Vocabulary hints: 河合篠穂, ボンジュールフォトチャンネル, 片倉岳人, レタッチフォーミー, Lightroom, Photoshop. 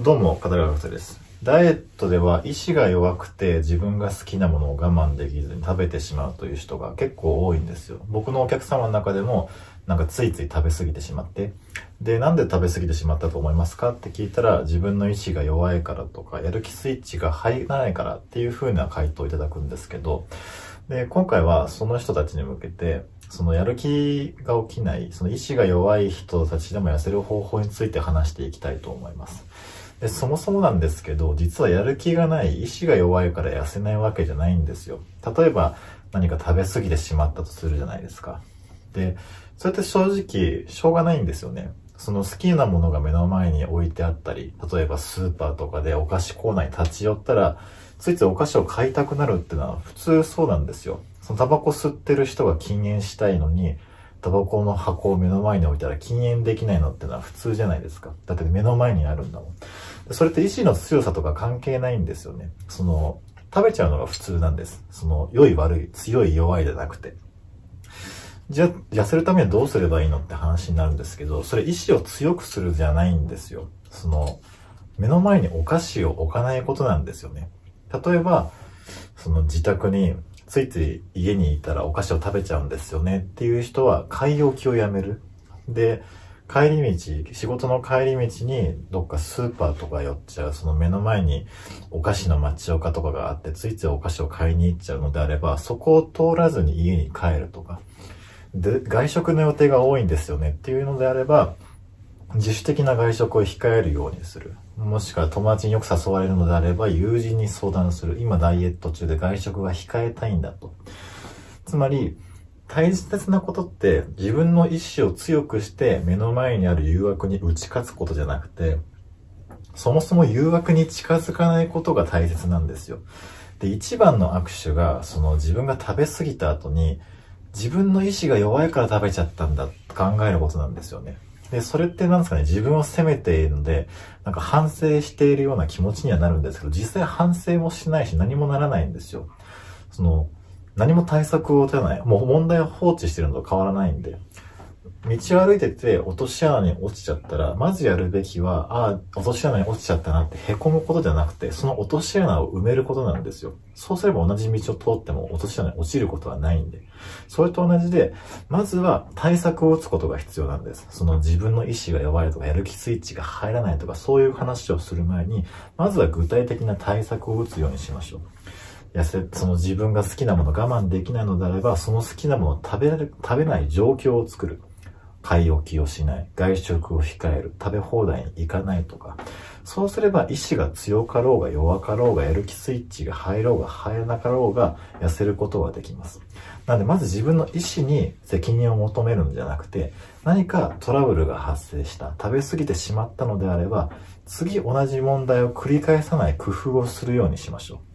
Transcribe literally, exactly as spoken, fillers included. どうも、片倉学生です。ダイエットでは意志が弱くて自分が好きなものを我慢できずに食べてしまうという人が結構多いんですよ。僕のお客様の中でもなんかついつい食べ過ぎてしまって、で、なんで食べ過ぎてしまったと思いますかって聞いたら、自分の意志が弱いからとか、やる気スイッチが入らないからっていう風な回答をいただくんですけど、で、今回はその人たちに向けて、そのやる気が起きない、その意志が弱い人たちでも痩せる方法について話していきたいと思います。で、そもそもなんですけど、実はやる気がない、意志が弱いから痩せないわけじゃないんですよ。例えば何か食べ過ぎてしまったとするじゃないですか。で、それって正直しょうがないんですよね。その好きなものが目の前に置いてあったり、例えばスーパーとかでお菓子コーナーに立ち寄ったら、ついついお菓子を買いたくなるってのは普通そうなんですよ。そのタバコ吸ってる人が禁煙したいのに、タバコの箱を目の前に置いたら禁煙できないのってのは普通じゃないですか。だって目の前にあるんだもん。それって意志の強さとか関係ないんですよね。その、食べちゃうのが普通なんです。その、良い悪い、強い弱いじゃなくて。じゃあ、痩せるためにはどうすればいいのって話になるんですけど、それ意志を強くするじゃないんですよ。その、目の前にお菓子を置かないことなんですよね。例えば、その自宅に、ついつい家にいたらお菓子を食べちゃうんですよねっていう人は買い置きをやめる。で、帰り道、仕事の帰り道にどっかスーパーとか寄っちゃう、その目の前にお菓子の町岡とかがあって、ついついお菓子を買いに行っちゃうのであれば、そこを通らずに家に帰るとか。で、外食の予定が多いんですよねっていうのであれば、自主的な外食を控えるようにする。もしくは友達によく誘われるのであれば、友人に相談する。今ダイエット中で外食は控えたいんだと。つまり、大切なことって自分の意志を強くして目の前にある誘惑に打ち勝つことじゃなくて、そもそも誘惑に近づかないことが大切なんですよ。で、一番の握手が、その自分が食べ過ぎた後に、自分の意志が弱いから食べちゃったんだって考えることなんですよね。で、それってなんですかね、自分を責めているので、なんか反省しているような気持ちにはなるんですけど、実際反省もしないし何もならないんですよ。その、何も対策を打たない。もう問題を放置しているのと変わらないんで。道を歩いてて落とし穴に落ちちゃったら、まずやるべきは、ああ、落とし穴に落ちちゃったなって凹むことじゃなくて、その落とし穴を埋めることなんですよ。そうすれば同じ道を通っても落とし穴に落ちることはないんで。それと同じで、まずは対策を打つことが必要なんです。その自分の意志が弱いとか、やる気スイッチが入らないとか、そういう話をする前に、まずは具体的な対策を打つようにしましょう。痩せ、その自分が好きなもの我慢できないのであれば、その好きなものを食べられ、食べない状況を作る。買い置きをしない、外食を控える、食べ放題に行かないとか、そうすれば意志が強かろうが弱かろうが、やる気スイッチが入ろうが入らなかろうが、痩せることができます。なので、まず自分の意志に責任を求めるんじゃなくて、何かトラブルが発生した、食べ過ぎてしまったのであれば、次同じ問題を繰り返さない工夫をするようにしましょう。